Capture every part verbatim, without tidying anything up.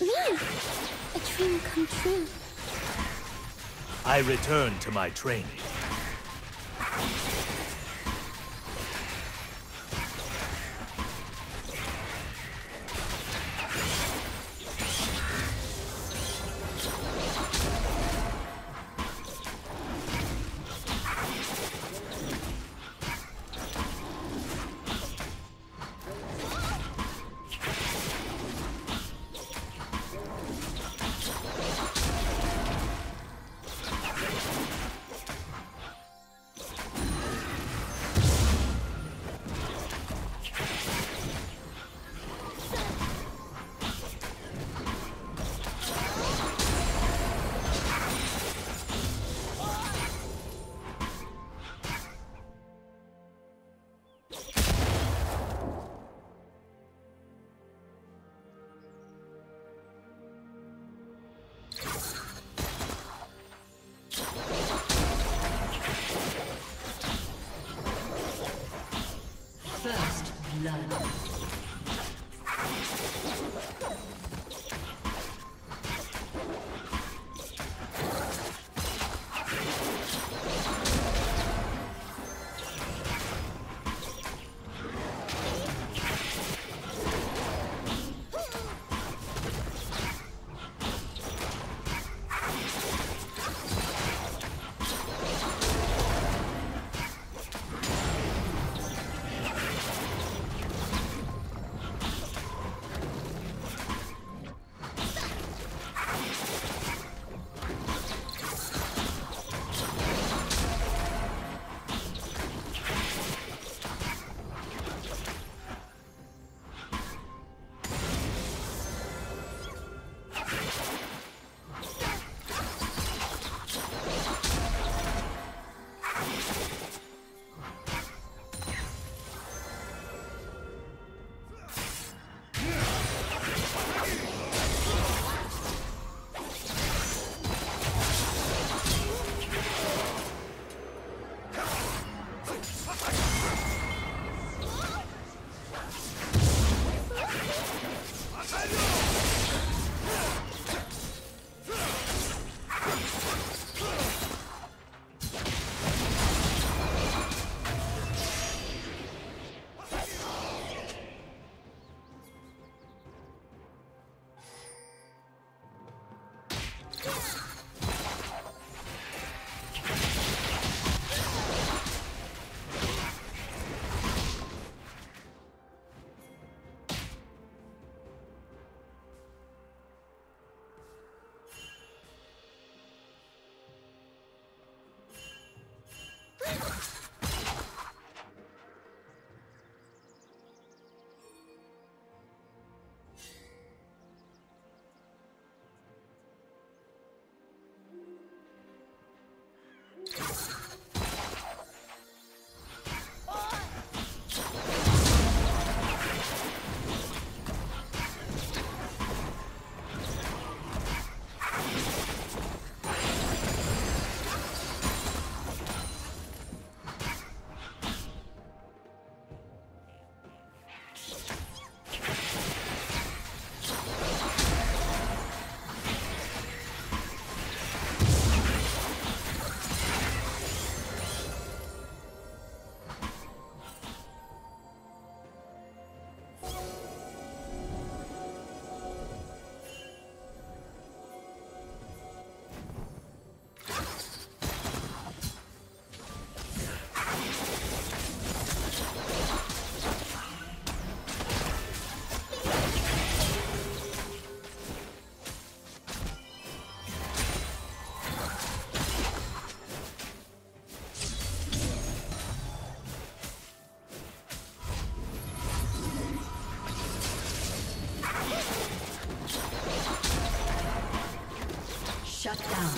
Really? A dream come true. I return to my training. First blood. Shut down.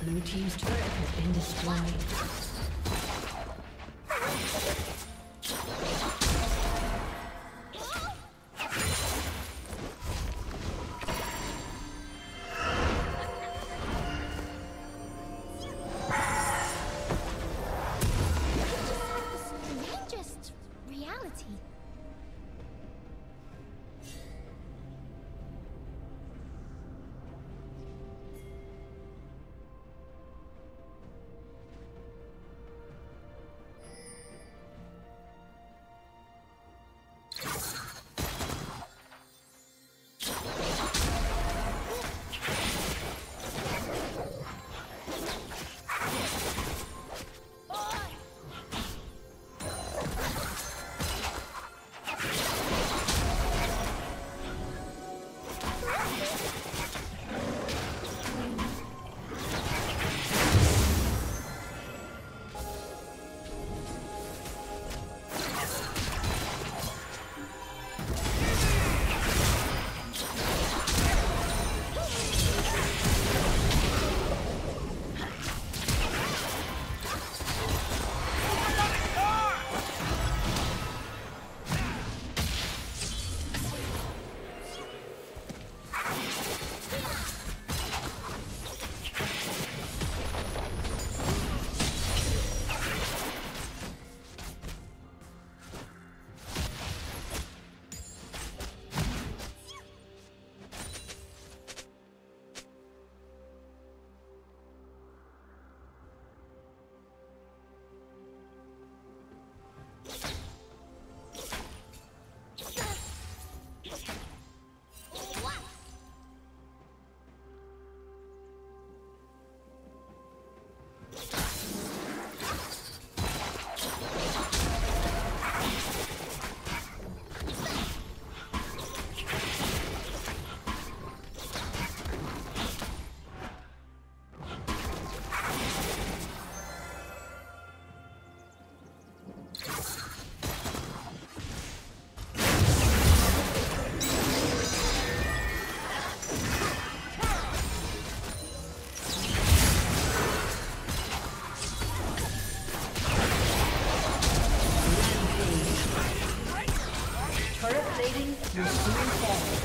Blue team's turret has been destroyed. Turret plating will soon fall.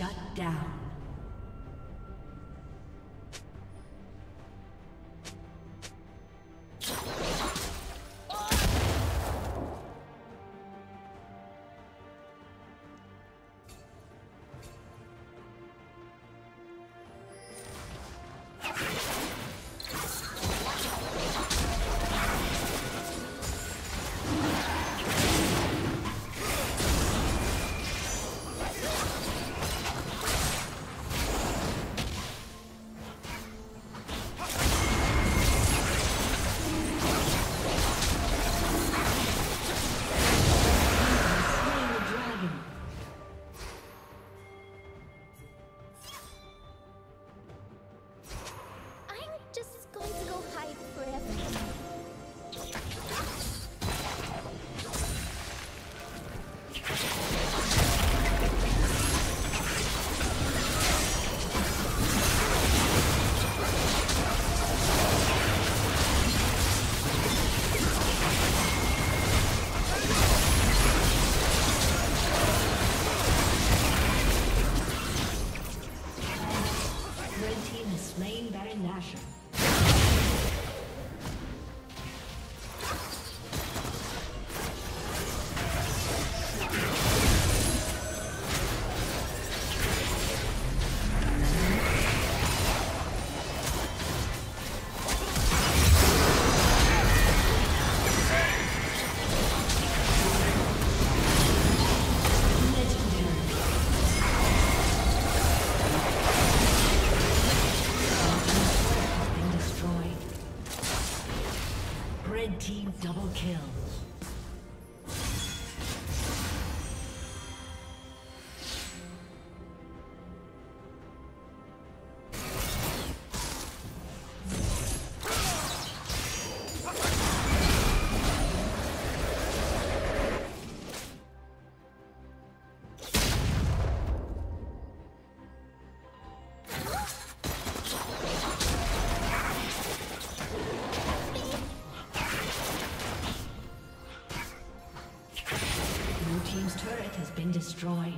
Shut down. Slain Baron Nashor. Team's turret has been destroyed.